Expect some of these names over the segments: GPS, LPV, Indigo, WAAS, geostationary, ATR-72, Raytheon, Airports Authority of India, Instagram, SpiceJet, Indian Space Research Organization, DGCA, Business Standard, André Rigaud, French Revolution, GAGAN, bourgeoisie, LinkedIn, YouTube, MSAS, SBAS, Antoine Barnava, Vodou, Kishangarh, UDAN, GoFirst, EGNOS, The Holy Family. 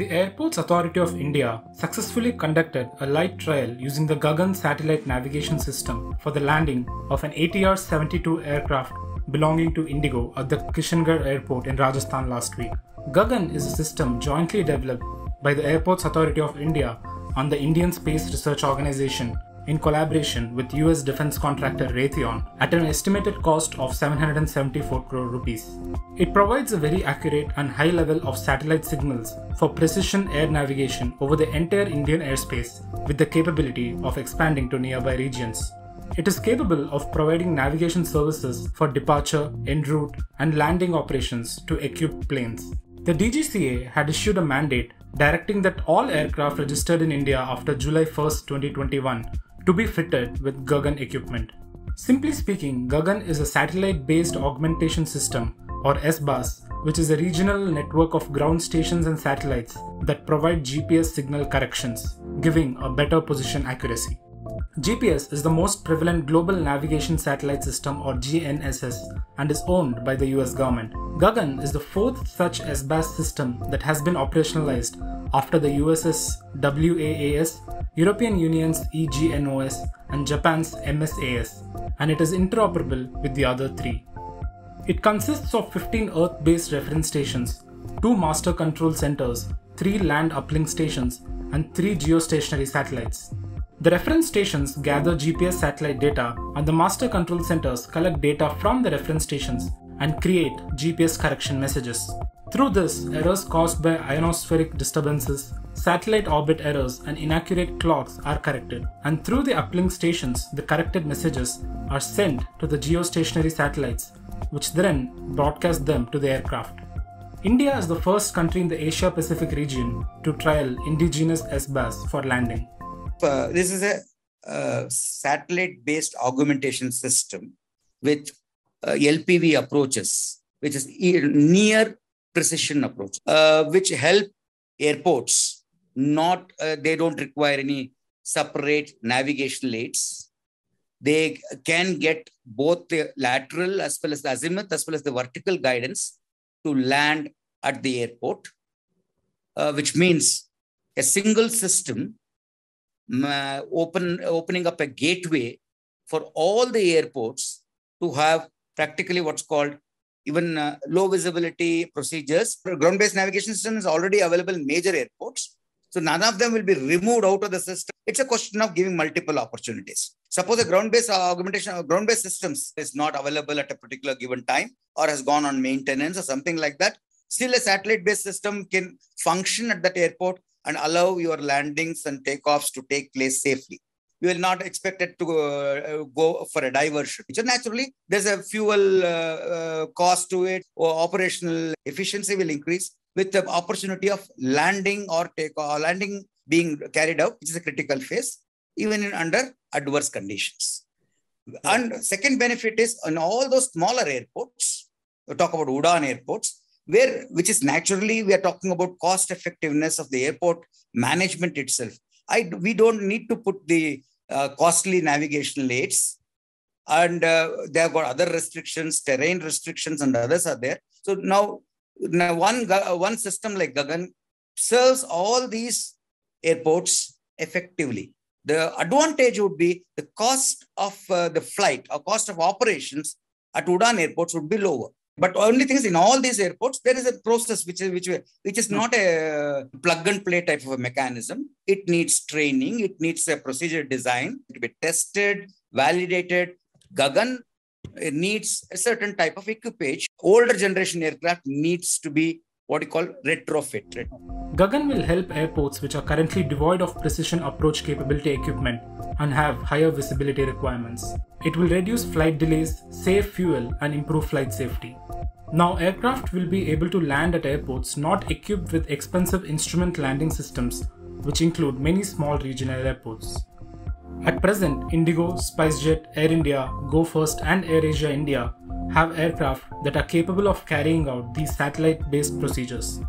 The Airports Authority of India successfully conducted a light trial using the GAGAN satellite navigation system for the landing of an ATR-72 aircraft belonging to Indigo at the Kishangarh Airport in Rajasthan last week. GAGAN is a system jointly developed by the Airports Authority of India and the Indian Space Research Organization in collaboration with US defense contractor Raytheon at an estimated cost of 774 crore rupees. It provides a very accurate and high level of satellite signals for precision air navigation over the entire Indian airspace with the capability of expanding to nearby regions. It is capable of providing navigation services for departure, en route, and landing operations to equipped planes. The DGCA had issued a mandate directing that all aircraft registered in India after July 1, 2021 to be fitted with GAGAN equipment. Simply speaking, GAGAN is a satellite-based augmentation system or SBAS, which is a regional network of ground stations and satellites that provide GPS signal corrections, giving a better position accuracy. GPS is the most prevalent global navigation satellite system or GNSS and is owned by the US government. GAGAN is the fourth such SBAS system that has been operationalized after the US's WAAS, European Union's EGNOS and Japan's MSAS, and it is interoperable with the other three. It consists of 15 Earth-based reference stations, 2 master control centers, 3 land uplink stations, and 3 geostationary satellites. The reference stations gather GPS satellite data and the master control centers collect data from the reference stations and create GPS correction messages. Through this, errors caused by ionospheric disturbances, satellite orbit errors and inaccurate clocks are corrected. And through the uplink stations, the corrected messages are sent to the geostationary satellites, which then broadcast them to the aircraft. India is the first country in the Asia-Pacific region to trial indigenous SBAS for landing. This is a satellite-based augmentation system with LPV approaches, which is near precision approach, which help airports. They don't require any separate navigation aids. They can get both the lateral as well as the azimuth as well as the vertical guidance to land at the airport, which means a single system opening up a gateway for all the airports to have practically what's called even low visibility procedures. Ground-based navigation system is already available in major airports. So none of them will be removed out of the system. It's a question of giving multiple opportunities. Suppose a ground-based augmentation or ground-based systems is not available at a particular given time or has gone on maintenance or something like that. Still a satellite-based system can function at that airport and allow your landings and takeoffs to take place safely. You will not expect it to go for a diversion. So naturally, there's a fuel cost to it, or operational efficiency will increase with the opportunity of landing or takeoff, or landing being carried out, which is a critical phase, even under adverse conditions. And second benefit is on all those smaller airports, we talk about UDAN airports, which is naturally, we are talking about cost effectiveness of the airport management itself. We don't need to put the costly navigational aids, and they have got other restrictions, terrain restrictions and others are there. So now one system like GAGAN serves all these airports effectively. The advantage would be the cost of the flight or cost of operations at UDAN airports would be lower. But only thing is, in all these airports, there is a process which is not a plug-and-play type of a mechanism. It needs training. It needs a procedure design to be tested, validated. GAGAN needs a certain type of equipage. Older generation aircraft needs to be what you call retrofitted. GAGAN will help airports which are currently devoid of precision approach capability equipment and have higher visibility requirements. It will reduce flight delays, save fuel, and improve flight safety. Now, aircraft will be able to land at airports not equipped with expensive instrument landing systems, which include many small regional airports. At present, Indigo, SpiceJet, Air India, GoFirst, and AirAsia India have aircraft that are capable of carrying out these satellite-based procedures.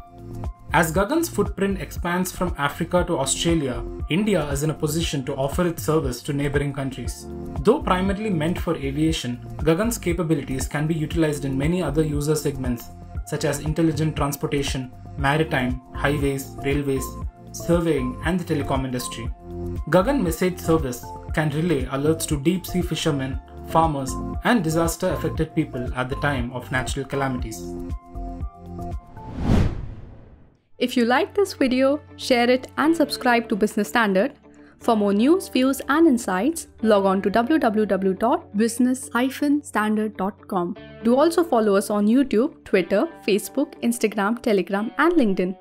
As GAGAN's footprint expands from Africa to Australia, India is in a position to offer its service to neighbouring countries. Though primarily meant for aviation, GAGAN's capabilities can be utilised in many other user segments such as intelligent transportation, maritime, highways, railways, surveying and the telecom industry. Gagan message service can relay alerts to deep-sea fishermen, farmers and disaster-affected people at the time of natural calamities. If you like this video, share it and subscribe to Business Standard. For more news, views and insights, log on to www.business-standard.com. Do also follow us on YouTube, Twitter, Facebook, Instagram, Telegram and LinkedIn.